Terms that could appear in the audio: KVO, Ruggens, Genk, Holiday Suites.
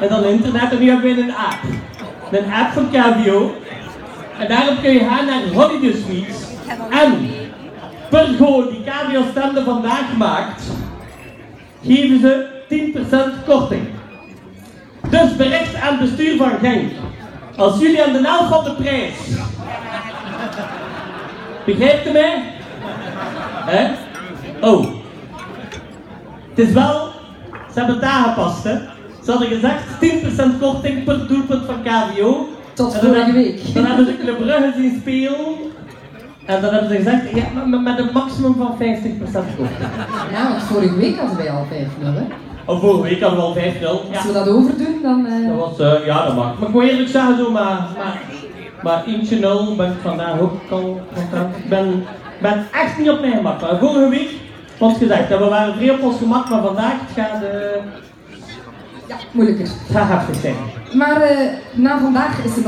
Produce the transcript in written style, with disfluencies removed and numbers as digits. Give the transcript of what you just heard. en dan internet en nu hebben we een app van KVO. En daarop kun je gaan naar Holiday Suites en per goal die KVO stemde vandaag maakt, geven ze 10% korting. Dus bericht aan het bestuur van Genk. Als jullie aan de helft van de prijs. Begrijpt u mij? Hè? Oh. Het is wel, ze hebben het aangepast, hè. Ze hadden gezegd 10% korting per doelpunt van KVO. Tot vorige week. Dan hebben ze Club Ruggens zien spelen. En dan hebben ze gezegd, ja, met een maximum van 50% korting. Ja, want vorige week hadden wij al 5-0, hè. Of vorige week hadden we al 5-0. Ja. Als we dat overdoen, dan... Dat was, ja, dat mag. Maar ik moet eerlijk zeggen, zo, maar 1-0 ben ik vandaag ook al... Ik ben echt niet op mijn gemak. Maar vorige week was gezegd dat we waren vrij op ons gemak, maar vandaag gaat ja, moeilijker. Het gaat heftig zijn. Maar na vandaag is het